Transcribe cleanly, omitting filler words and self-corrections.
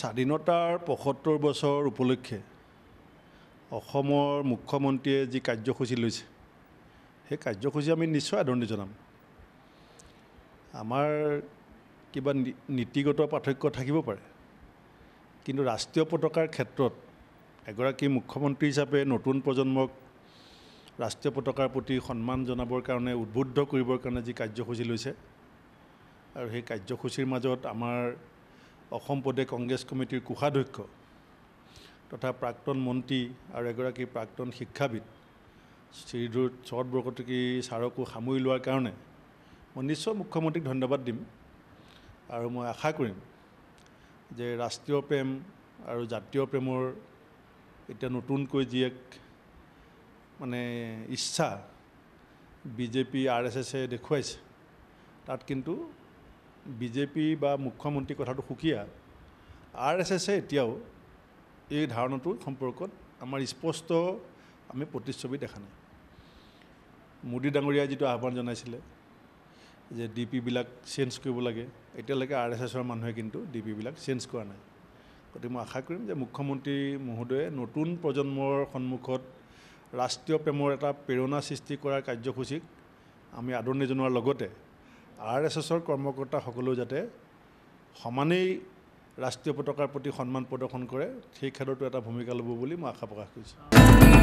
স্বাধীনতাৰ ৭৫ বছৰ উপলক্ষে অসমৰ মুখ্যমন্ত্ৰীয়ে যি কাৰ্যসূচী লৈছে সেই কাৰ্যসূচী আমি নিশ্চয় আদৰণি জনাম। আমাৰ কিবা নীতিগত পাৰ্থক্য থাকিব পাৰে, কিন্তু ৰাষ্ট্ৰীয় পতাকাৰ ক্ষেত্ৰত এগৰাকী মুখ্যমন্ত্ৰী হিচাপে নতুন প্ৰজন্মক ৰাষ্ট্ৰীয় পতাকাৰ প্ৰতি সন্মান জনাবৰ কাৰণে উদ্বুদ্ধ কৰিবৰ কাৰণে যি কাৰ্যসূচী লৈছে, আৰু সেই কাৰ্যসূচীৰ মাজত আমাৰ অসম প্ৰদেশ কংগ্ৰেছ কমিটিৰ কোষাধ্যক্ষ তথা প্ৰাক্তন মন্ত্ৰী আৰু এগৰাকী প্ৰাক্তন শিক্ষাবিদ শ্ৰীযুত শৰৎ বৰকটকী ছাৰকো সামৰি লোৱাৰ কাৰণে মই নিশ্চয় মুখ্যমন্ত্ৰীক ধন্যবাদ দিম। আৰু মই আশা কৰিম যে ৰাষ্ট্ৰীয় প্ৰেম আৰু জাতীয় প্ৰেমৰ এতিয়া নতুনকৈ যি এক মানে ইচ্ছা বিজেপি আৰ এছ এছে দেখুৱাইছে, তাত কিন্তু বিজেপি বা মুখ্যমন্ত্ৰী কথাটো সুকীয়া। আৰ এছ এছে এতিয়াও এই ধাৰণাটোৰ সম্পৰ্কত আমাৰ স্পষ্ট আমি প্ৰতিচ্ছবি দেখা নাই। মোদী ডাঙৰীয়াই যিটো আহ্বান জনাইছিলে যে ডি পিবিলাক চেঞ্জ কৰিব লাগে, এতিয়ালৈকে আৰ এছ এছৰ মানুহে কিন্তু ডি পিবিলাক চেঞ্জ কৰা নাই। গতিকে মই আশা কৰিম যে মুখ্যমন্ত্ৰী মহোদয়ে নতুন প্ৰজন্মৰ সন্মুখত ৰাষ্ট্ৰীয় প্ৰেমৰ এটা প্ৰেৰণা সৃষ্টি কৰাৰ কাৰ্যসূচীক আমি আদৰণি জনোৱাৰ লগতে আৰ এছ এছৰ কৰ্মকৰ্তাসকলেও যাতে সমানেই ৰাষ্ট্ৰীয় পতাকাৰ প্ৰতি সন্মান প্ৰদৰ্শন কৰে সেই ক্ষেত্ৰতো এটা ভূমিকা ল'ব বুলি মই আশা প্ৰকাশ কৰিছোঁ।